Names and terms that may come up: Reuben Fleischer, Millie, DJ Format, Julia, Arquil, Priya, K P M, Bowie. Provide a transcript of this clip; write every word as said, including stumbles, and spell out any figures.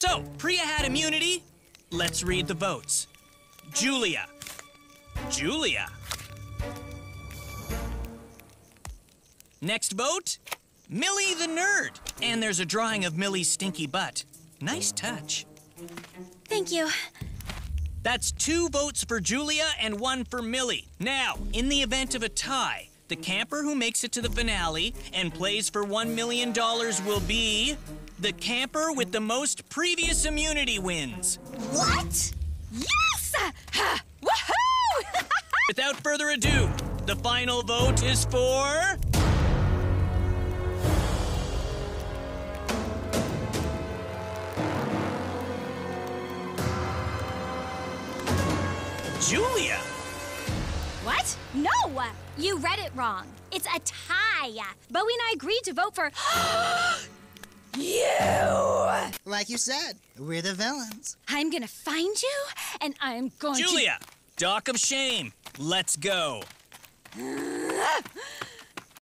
So, Priya had immunity. Let's read the votes. Julia. Julia. Next vote, Millie the nerd. And there's a drawing of Millie's stinky butt. Nice touch. Thank you. That's two votes for Julia and one for Millie. Now, in the event of a tie, the camper who makes it to the finale and plays for one million dollars will be... the camper with the most previous immunity wins. What? Yes! Woohoo! Without further ado, the final vote is for... Julia! What? No! You read it wrong. It's a tie. Bowie and I agreed to vote for... you! Like you said, we're the villains. I'm gonna find you, and I'm going Julia, to... Julia! Dock of shame. Let's go.